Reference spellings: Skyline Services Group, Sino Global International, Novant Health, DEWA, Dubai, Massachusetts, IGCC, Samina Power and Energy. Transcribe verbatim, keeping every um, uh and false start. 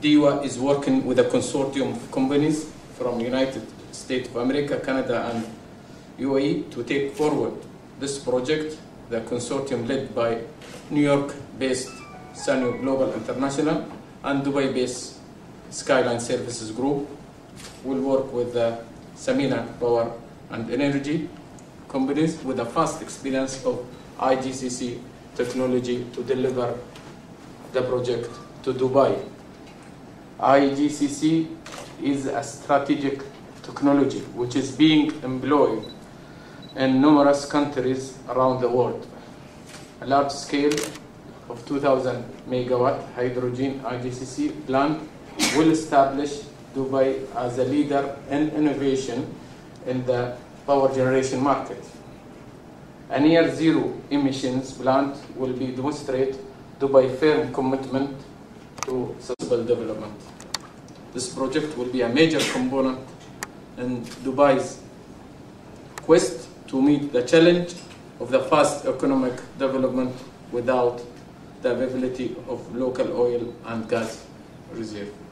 D E W A is working with a consortium of companies from United States of America, Canada, and U A E to take forward this project. The consortium led by New York-based Sino Global International and Dubai-based Skyline Services Group will work with the Samina Power and Energy companies with a vast experience of I G C C technology to deliver the project to Dubai. I G C C is a strategic technology which is being employed in numerous countries around the world. A large scale of two thousand megawatt hydrogen I G C C plant will establish Dubai as a leader in innovation in the power generation market. A near zero emissions plant will be demonstrate Dubai's firm commitment to sustainable development. This project will be a major component in Dubai's quest to meet the challenge of the fast economic development without the availability of local oil and gas reserves.